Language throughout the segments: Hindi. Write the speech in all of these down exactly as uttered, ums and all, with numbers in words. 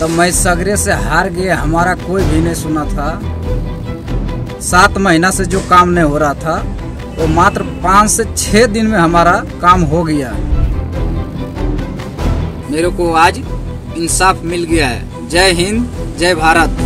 तो मैं सगरे से हार गए, हमारा कोई भी नहीं सुना था। सात महीना से जो काम नहीं हो रहा था वो मात्र पाँच से छः दिन में हमारा काम हो गया। मेरे को आज इंसाफ मिल गया है। जय हिंद, जय भारत।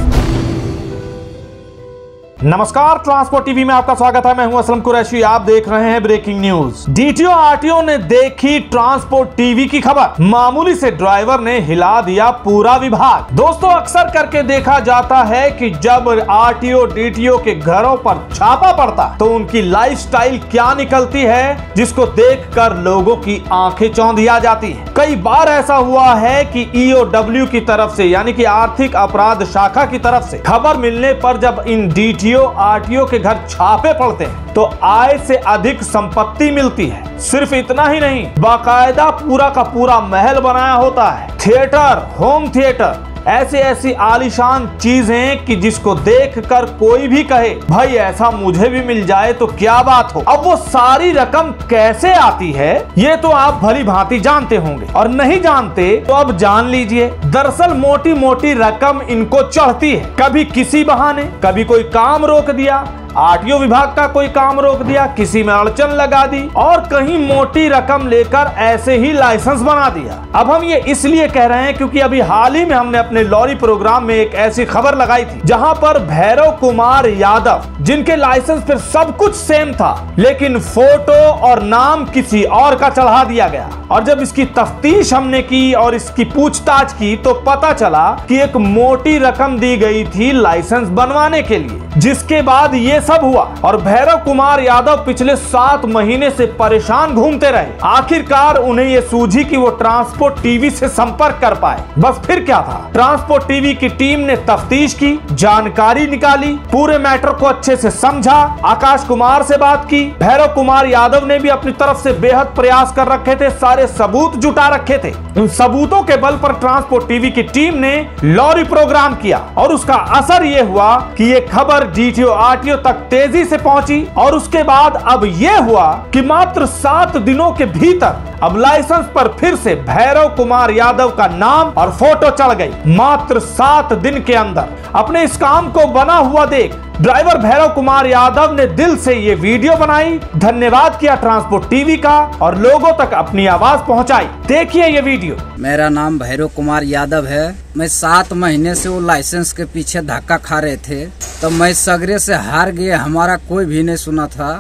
नमस्कार, ट्रांसपोर्ट टीवी में आपका स्वागत है। मैं हूं असलम कुरैशी, आप देख रहे हैं ब्रेकिंग न्यूज। डीटीओ आरटीओ ने देखी ट्रांसपोर्ट टीवी की खबर, मामूली से ड्राइवर ने हिला दिया पूरा विभाग। दोस्तों, अक्सर करके देखा जाता है कि जब आरटीओ डीटीओ के घरों पर छापा पड़ता तो उनकी लाइफस्टाइल क्या निकलती है, जिसको देखकर लोगों की आंखें चौंधी आ जाती है। कई बार ऐसा हुआ है कि ईओडब्ल्यू की तरफ से यानी कि आर्थिक अपराध शाखा की तरफ से खबर मिलने पर जब इन डीटीओ आरटीओ के घर छापे पड़ते हैं तो आय से अधिक संपत्ति मिलती है। सिर्फ इतना ही नहीं, बाकायदा पूरा का पूरा महल बनाया होता है, थिएटर, होम थिएटर, ऐसे ऐसी आलीशान चीजें कि जिसको देखकर कोई भी कहे भाई ऐसा मुझे भी मिल जाए तो क्या बात हो। अब वो सारी रकम कैसे आती है ये तो आप भली भांति जानते होंगे, और नहीं जानते तो अब जान लीजिए। दरअसल मोटी मोटी रकम इनको चढ़ती है, कभी किसी बहाने, कभी कोई काम रोक दिया, आरटीओ विभाग का कोई काम रोक दिया, किसी में अड़चन लगा दी, और कहीं मोटी रकम लेकर ऐसे ही लाइसेंस बना दिया। अब हम ये इसलिए कह रहे हैं क्योंकि अभी हाल ही में हमने अपने लॉरी प्रोग्राम में एक ऐसी खबर लगाई थी जहां पर भैरव कुमार यादव, जिनके लाइसेंस पर सब कुछ सेम था लेकिन फोटो और नाम किसी और का चढ़ा दिया गया, और जब इसकी तफ्तीश हमने की और इसकी पूछताछ की तो पता चला कि एक मोटी रकम दी गई थी लाइसेंस बनवाने के लिए, जिसके बाद ये सब हुआ। और भैरव कुमार यादव पिछले सात महीने से परेशान घूमते रहे। आखिरकार उन्हें ये सूझी कि वो ट्रांसपोर्ट टीवी से संपर्क कर पाए। बस फिर क्या था, ट्रांसपोर्ट टीवी की टीम ने तफ्तीश की, जानकारी निकाली, पूरे मैटर को अच्छे से समझा, आकाश कुमार से बात की। भैरव कुमार यादव ने भी अपनी तरफ से बेहद प्रयास कर रखे थे, सारे सबूत जुटा रखे थे। उन सबूतों के बल पर ट्रांसपोर्ट टीवी की टीम ने लॉरी प्रोग्राम किया, और उसका असर ये हुआ कि ये खबर डीटीओ आरटीओ तेजी से पहुंची, और उसके बाद अब यह हुआ कि मात्र सात दिनों के भीतर अब लाइसेंस पर फिर से भैरव कुमार यादव का नाम और फोटो चढ़ गई। मात्र सात दिन के अंदर अपने इस काम को बना हुआ देख ड्राइवर भैरव कुमार यादव ने दिल से ये वीडियो बनाई, धन्यवाद किया ट्रांसपोर्ट टीवी का और लोगों तक अपनी आवाज पहुंचाई। देखिए ये वीडियो। मेरा नाम भैरव कुमार यादव है। मैं सात महीने से वो लाइसेंस के पीछे धक्का खा रहे थे, तो मैं सगरे से हार गए, हमारा कोई भी नहीं सुना था।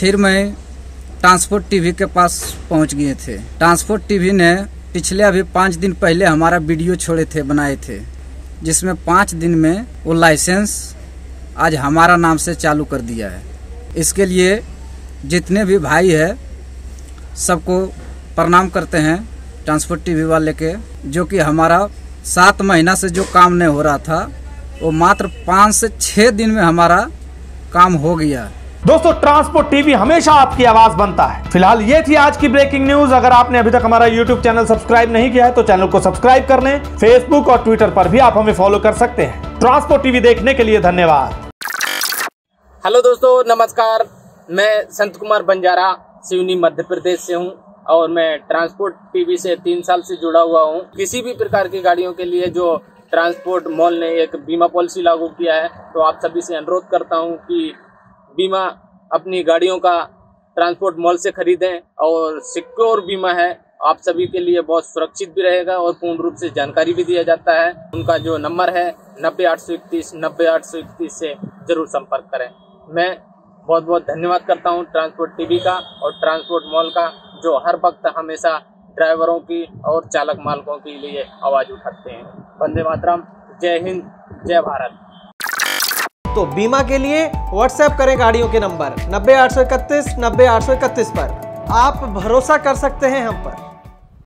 फिर मैं ट्रांसपोर्ट टीवी के पास पहुँच गए थे। ट्रांसपोर्ट टीवी ने पिछले अभी पाँच दिन पहले हमारा वीडियो छोड़े थे, बनाए थे, जिसमें पाँच दिन में वो लाइसेंस आज हमारा नाम से चालू कर दिया है। इसके लिए जितने भी भाई है सबको प्रणाम करते हैं ट्रांसपोर्ट टीवी वाले के, जो कि हमारा सात महीना से जो काम नहीं हो रहा था वो मात्र पाँच से छः दिन में हमारा काम हो गया। दोस्तों, ट्रांसपोर्ट टीवी हमेशा आपकी आवाज बनता है। फिलहाल ये थी आज की ब्रेकिंग न्यूज। अगर आपने अभी तक हमारा यूट्यूब चैनल सब्सक्राइब नहीं किया है तो चैनल को सब्सक्राइब कर लें। फेसबुक और ट्विटर पर भी आप हमें फॉलो कर सकते हैं। ट्रांसपोर्ट टीवी देखने के लिए धन्यवाद। हेलो दोस्तों, नमस्कार। मैं संत कुमार बंजारा सिवनी मध्य प्रदेश से हूं, और मैं ट्रांसपोर्ट टीवी से तीन साल से जुड़ा हुआ हूं। किसी भी प्रकार की गाड़ियों के लिए जो ट्रांसपोर्ट मॉल ने एक बीमा पॉलिसी लागू किया है, तो आप सभी से अनुरोध करता हूं कि बीमा अपनी गाड़ियों का ट्रांसपोर्ट मॉल से खरीदें, और सिक्योर बीमा है, आप सभी के लिए बहुत सुरक्षित भी रहेगा और पूर्ण रूप से जानकारी भी दिया जाता है। उनका जो नंबर है नब्बे आठ सौ इकतीस नब्बे आठ सौ इकतीस से जरूर संपर्क करें। मैं बहुत बहुत धन्यवाद करता हूं ट्रांसपोर्ट टीवी का और ट्रांसपोर्ट मॉल का, जो हर वक्त हमेशा ड्राइवरों की और चालक मालकों के लिए आवाज उठाते हैं। वंदे मातरम, जय हिंद, जय भारत। तो बीमा के लिए व्हाट्सएप करें गाड़ियों के नंबर नब्बे आठ सौ इकतीस नब्बे आठ सौ इकतीस पर। आप भरोसा कर सकते हैं हम पर।